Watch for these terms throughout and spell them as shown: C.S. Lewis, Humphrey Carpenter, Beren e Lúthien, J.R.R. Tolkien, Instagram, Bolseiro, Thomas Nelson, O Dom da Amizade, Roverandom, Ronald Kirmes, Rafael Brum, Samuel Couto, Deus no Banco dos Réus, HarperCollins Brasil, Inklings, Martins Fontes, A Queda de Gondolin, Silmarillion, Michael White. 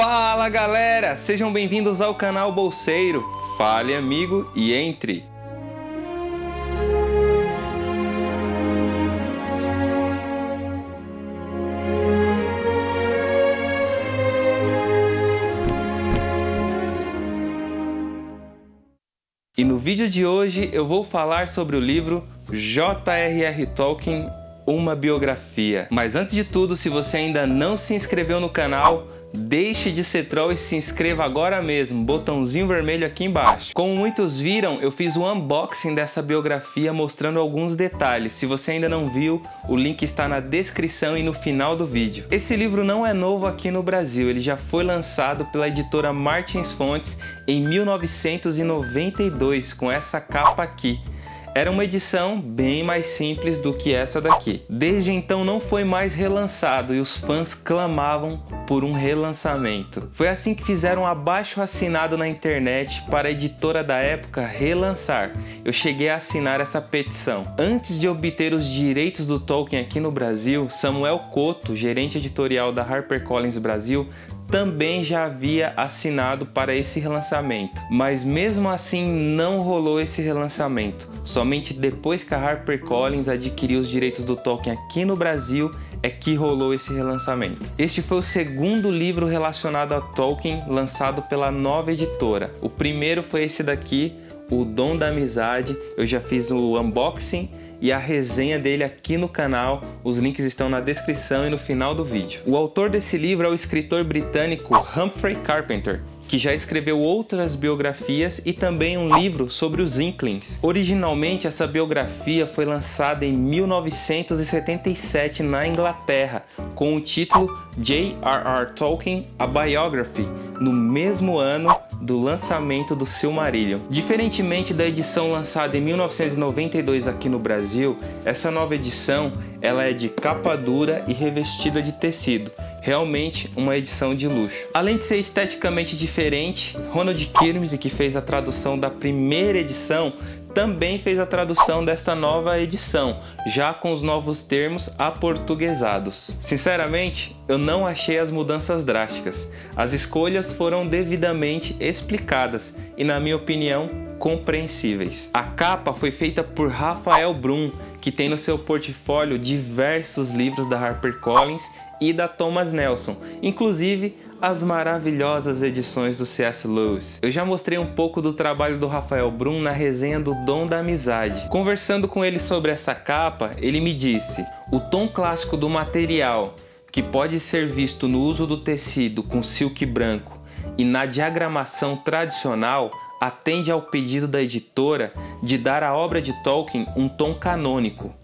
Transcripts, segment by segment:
Fala galera, sejam bem-vindos ao canal Bolseiro. Fale amigo e entre! E no vídeo de hoje eu vou falar sobre o livro J.R.R. Tolkien, Uma Biografia. Mas antes de tudo, se você ainda não se inscreveu no canal, deixe de ser troll e se inscreva agora mesmo, botãozinho vermelho aqui embaixo. Como muitos viram, eu fiz um unboxing dessa biografia mostrando alguns detalhes. Se você ainda não viu, o link está na descrição e no final do vídeo. Esse livro não é novo aqui no Brasil, ele já foi lançado pela editora Martins Fontes em 1992, com essa capa aqui. Era uma edição bem mais simples do que essa daqui. Desde então não foi mais relançado e os fãs clamavam por um relançamento. Foi assim que fizeram um abaixo assinado na internet para a editora da época relançar. Eu cheguei a assinar essa petição. Antes de obter os direitos do Tolkien aqui no Brasil, Samuel Couto, gerente editorial da HarperCollins Brasil, também já havia assinado para esse relançamento, mas mesmo assim não rolou esse relançamento. Somente depois que a HarperCollins adquiriu os direitos do Tolkien aqui no Brasil é que rolou esse relançamento. Este foi o segundo livro relacionado a Tolkien lançado pela nova editora. O primeiro foi esse daqui, O Dom da Amizade. Eu já fiz o unboxing e a resenha dele aqui no canal, os links estão na descrição e no final do vídeo. O autor desse livro é o escritor britânico Humphrey Carpenter, que já escreveu outras biografias e também um livro sobre os Inklings. Originalmente, essa biografia foi lançada em 1977 na Inglaterra, com o título J.R.R. Tolkien, A Biography, no mesmo ano do lançamento do Silmarillion. Diferentemente da edição lançada em 1992 aqui no Brasil, essa nova edição ela é de capa dura e revestida de tecido. Realmente uma edição de luxo. Além de ser esteticamente diferente, Ronald Kirmes, que fez a tradução da primeira edição, também fez a tradução desta nova edição, já com os novos termos aportuguesados. Sinceramente, eu não achei as mudanças drásticas. As escolhas foram devidamente explicadas e, na minha opinião, compreensíveis. A capa foi feita por Rafael Brum, que tem no seu portfólio diversos livros da HarperCollins e da Thomas Nelson, inclusive as maravilhosas edições do C.S. Lewis. Eu já mostrei um pouco do trabalho do Rafael Brum na resenha do Dom da Amizade. Conversando com ele sobre essa capa, ele me disse: o tom clássico do material, que pode ser visto no uso do tecido com silk branco e na diagramação tradicional, atende ao pedido da editora de dar à obra de Tolkien um tom canônico.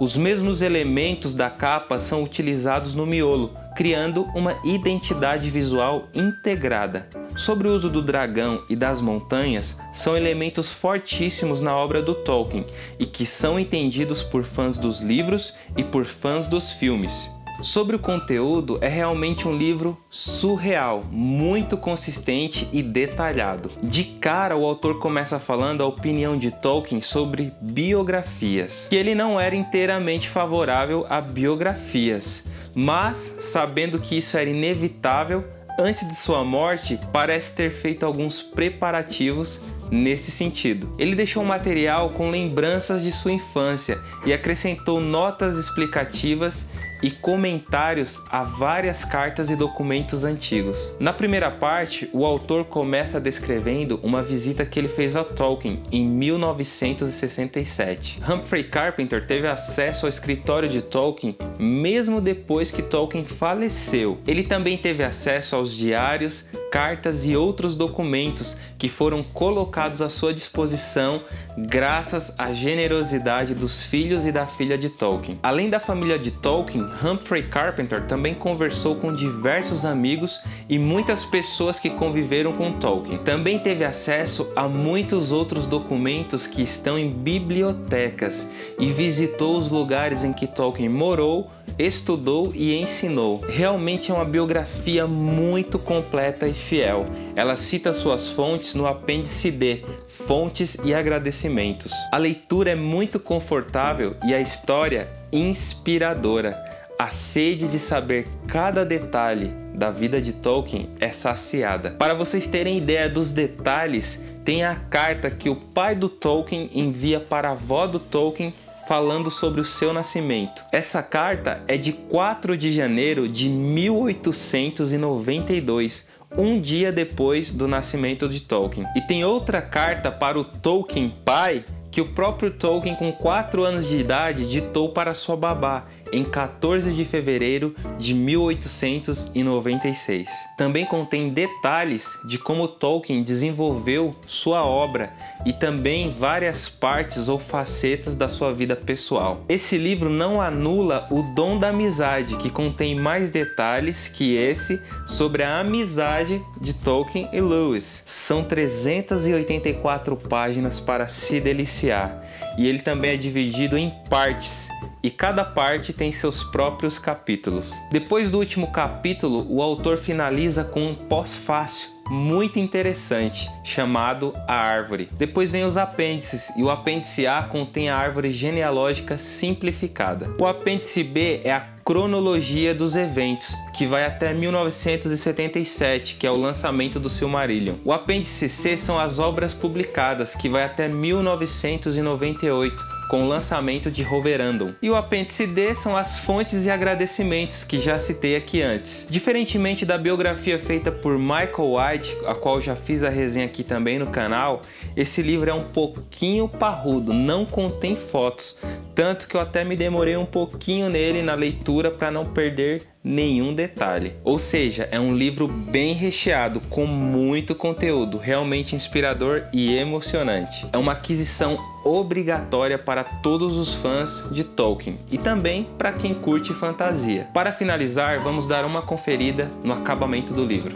Os mesmos elementos da capa são utilizados no miolo, criando uma identidade visual integrada. Sobre o uso do dragão e das montanhas, são elementos fortíssimos na obra do Tolkien e que são entendidos por fãs dos livros e por fãs dos filmes. Sobre o conteúdo, é realmente um livro surreal, muito consistente e detalhado. De cara, o autor começa falando a opinião de Tolkien sobre biografias, que ele não era inteiramente favorável a biografias, mas, sabendo que isso era inevitável, antes de sua morte, parece ter feito alguns preparativos nesse sentido. Ele deixou o material com lembranças de sua infância e acrescentou notas explicativas e comentários a várias cartas e documentos antigos. Na primeira parte, o autor começa descrevendo uma visita que ele fez a Tolkien em 1967. Humphrey Carpenter teve acesso ao escritório de Tolkien mesmo depois que Tolkien faleceu. Ele também teve acesso aos diários, cartas e outros documentos que foram colocados à sua disposição graças à generosidade dos filhos e da filha de Tolkien. Além da família de Tolkien, Humphrey Carpenter também conversou com diversos amigos e muitas pessoas que conviveram com Tolkien. Também teve acesso a muitos outros documentos que estão em bibliotecas e visitou os lugares em que Tolkien morou, estudou e ensinou. Realmente é uma biografia muito completa e fiel. Ela cita suas fontes no apêndice D, fontes e agradecimentos. A leitura é muito confortável e a história inspiradora. A sede de saber cada detalhe da vida de Tolkien é saciada. Para vocês terem ideia dos detalhes, tem a carta que o pai do Tolkien envia para a avó do Tolkien falando sobre o seu nascimento. Essa carta é de 4 de janeiro de 1892, um dia depois do nascimento de Tolkien. E tem outra carta para o Tolkien pai, que o próprio Tolkien, com 4 anos de idade, ditou para sua babá, em 14 de fevereiro de 1896. Também contém detalhes de como Tolkien desenvolveu sua obra e também várias partes ou facetas da sua vida pessoal. Esse livro não anula O Dom da Amizade, que contém mais detalhes que esse sobre a amizade de Tolkien e Lewis. São 384 páginas para se deliciar, e ele também é dividido em partes, e cada parte tem seus próprios capítulos. Depois do último capítulo, o autor finaliza com um pós-fácio muito interessante, chamado A Árvore. Depois vem os apêndices, e o apêndice A contém a árvore genealógica simplificada. O apêndice B é a cronologia dos eventos, que vai até 1977, que é o lançamento do Silmarillion. O apêndice C são as obras publicadas, que vai até 1998, com o lançamento de Roverandom. E o apêndice D são as fontes e agradecimentos, que já citei aqui antes. Diferentemente da biografia feita por Michael White, a qual já fiz a resenha aqui também no canal, esse livro é um pouquinho parrudo, não contém fotos, tanto que eu até me demorei um pouquinho nele na leitura para não perder nenhum detalhe. Ou seja, é um livro bem recheado, com muito conteúdo, realmente inspirador e emocionante. É uma aquisição obrigatória para todos os fãs de Tolkien e também para quem curte fantasia. Para finalizar, vamos dar uma conferida no acabamento do livro.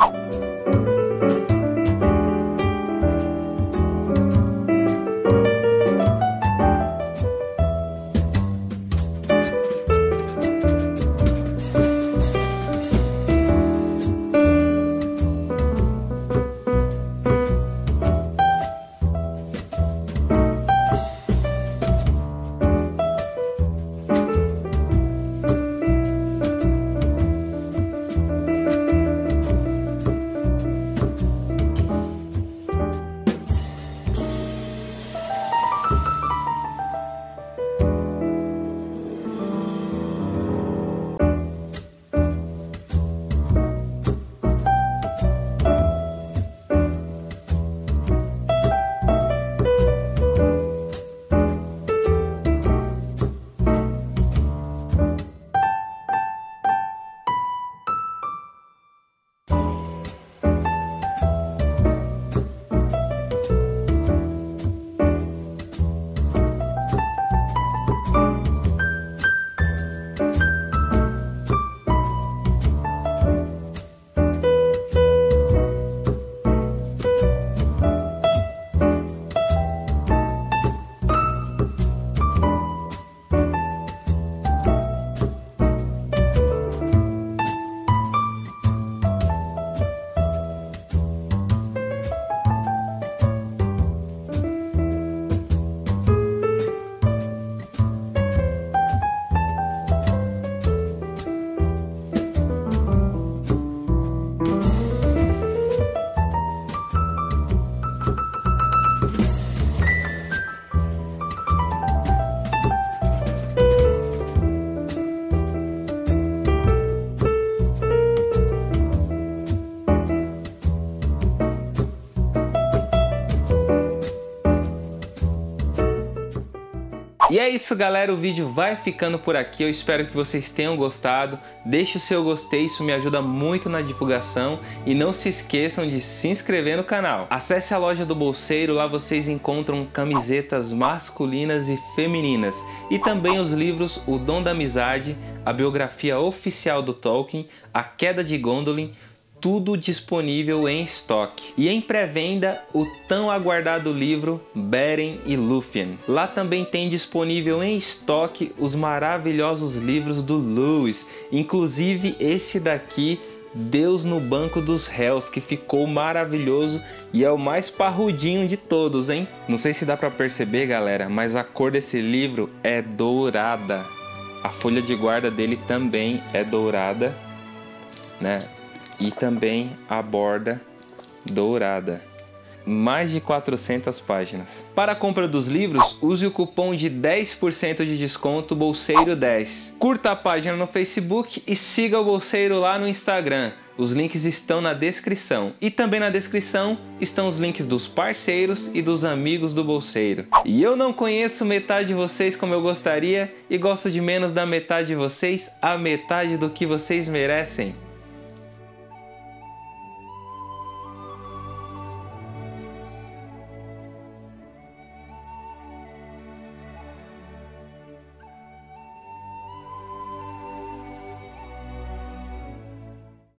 E é isso, galera, o vídeo vai ficando por aqui, eu espero que vocês tenham gostado. Deixe o seu gostei, isso me ajuda muito na divulgação, e não se esqueçam de se inscrever no canal. Acesse a loja do Bolseiro, lá vocês encontram camisetas masculinas e femininas, e também os livros O Dom da Amizade, a biografia oficial do Tolkien, A Queda de Gondolin, tudo disponível em estoque. E em pré-venda, o tão aguardado livro Beren e Lúthien. Lá também tem disponível em estoque os maravilhosos livros do Lewis, inclusive esse daqui, Deus no Banco dos Réus, que ficou maravilhoso e é o mais parrudinho de todos, hein? Não sei se dá para perceber, galera, mas a cor desse livro é dourada. A folha de guarda dele também é dourada, né? E também a borda dourada. Mais de 400 páginas. Para a compra dos livros, use o cupom de 10% de desconto Bolseiro10. Curta a página no Facebook e siga o Bolseiro lá no Instagram. Os links estão na descrição. E também na descrição estão os links dos parceiros e dos amigos do Bolseiro. E eu não conheço metade de vocês como eu gostaria e gosto de menos da metade de vocês, a metade do que vocês merecem.